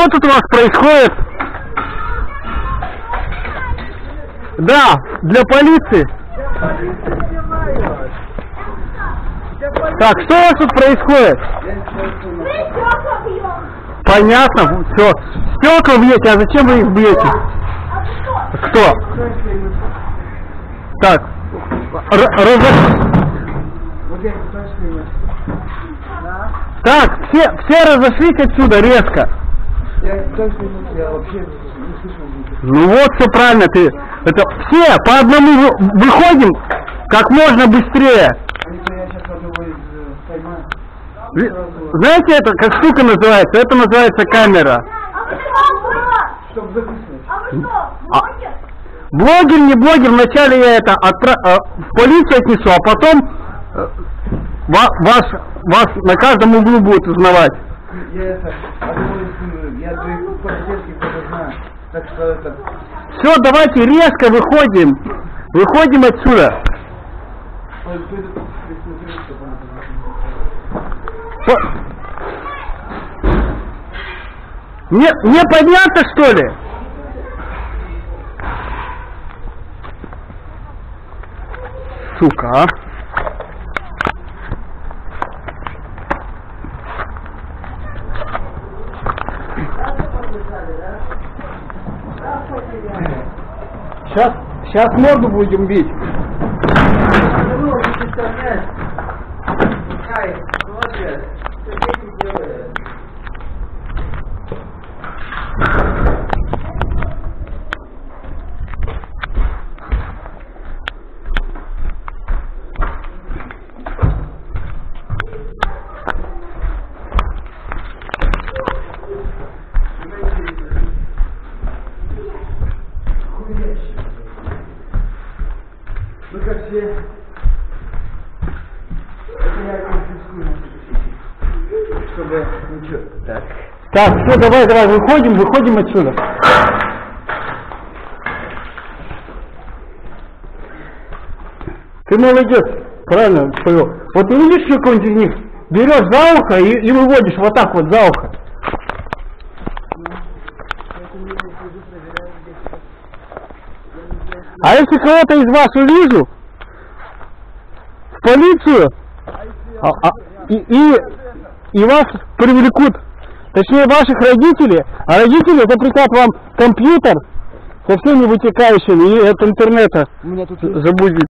Что тут у вас происходит? Да, для полиции. Так, что у вас тут происходит? Понятно, все. Стекла бьете, а зачем вы их бьете? Кто? Так. Так, все разошлись отсюда резко. Ну вот, все правильно, ты. Это все по одному выходим как можно быстрее. Знаете, это как штука называется? Это называется камера. Блогер, не блогер, вначале я это в полицию отнесу, а потом вас на каждом углу будут узнавать. Все, давайте резко выходим. Выходим отсюда. Не понятно, что ли? Сука, а? Сейчас морду будем бить. Так, все, давай, выходим отсюда. Ты молодец, правильно повел. Вот ты видишь какой-нибудь из них, берешь за ухо и выводишь вот так вот за ухо. А если кого-то из вас увижу, в полицию, и вас привлекут. Точнее, ваших родителей, а родители запретят вам компьютер со всеми вытекающими и от интернета забудет.